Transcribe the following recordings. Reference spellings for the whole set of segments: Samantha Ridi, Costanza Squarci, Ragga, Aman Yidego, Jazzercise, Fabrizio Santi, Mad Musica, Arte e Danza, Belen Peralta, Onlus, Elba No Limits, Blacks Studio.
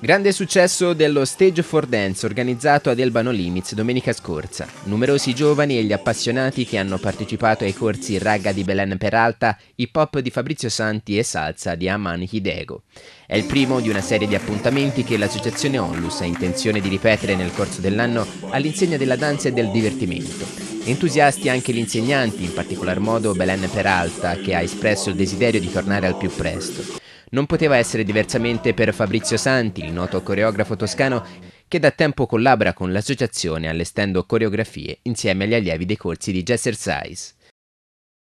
Grande successo dello Stage for Dance organizzato ad Elba No Limits domenica scorsa. Numerosi giovani e gli appassionati che hanno partecipato ai corsi Ragga di Belen Peralta, hip hop di Fabrizio Santi e salsa di Aman Yidego. È il primo di una serie di appuntamenti che l'associazione Onlus ha intenzione di ripetere nel corso dell'anno all'insegna della danza e del divertimento. Entusiasti anche gli insegnanti, in particolar modo Belen Peralta, che ha espresso il desiderio di tornare al più presto. Non poteva essere diversamente per Fabrizio Santi, il noto coreografo toscano, che da tempo collabora con l'associazione allestendo coreografie insieme agli allievi dei corsi di Jazzercise.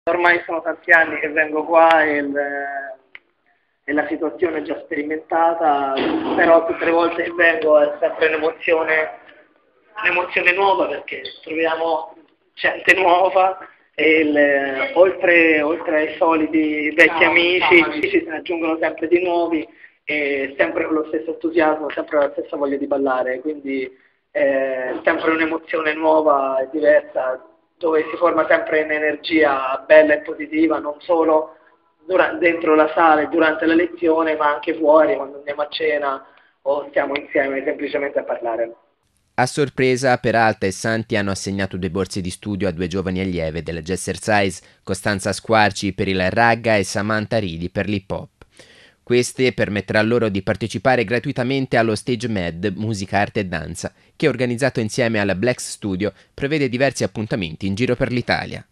Ormai sono tanti anni che vengo qua e la situazione è già sperimentata, però tutte le volte che vengo è sempre un'emozione nuova, perché troviamo gente nuova e oltre ai soliti vecchi amici si aggiungono sempre di nuovi, e sempre con lo stesso entusiasmo, sempre con la stessa voglia di ballare, quindi è sempre un'emozione nuova e diversa, dove si forma sempre un'energia bella e positiva, non solo dentro la sala e durante la lezione, ma anche fuori quando andiamo a cena o stiamo insieme semplicemente a parlare. A sorpresa, Peralta e Santi hanno assegnato 2 borse di studio a 2 giovani allieve della Jazzercise, Costanza Squarci per il ragga e Samantha Ridi per l'hip hop. Queste permetterà loro di partecipare gratuitamente allo stage Mad Musica, Arte e Danza, che organizzato insieme alla Blacks Studio prevede diversi appuntamenti in giro per l'Italia.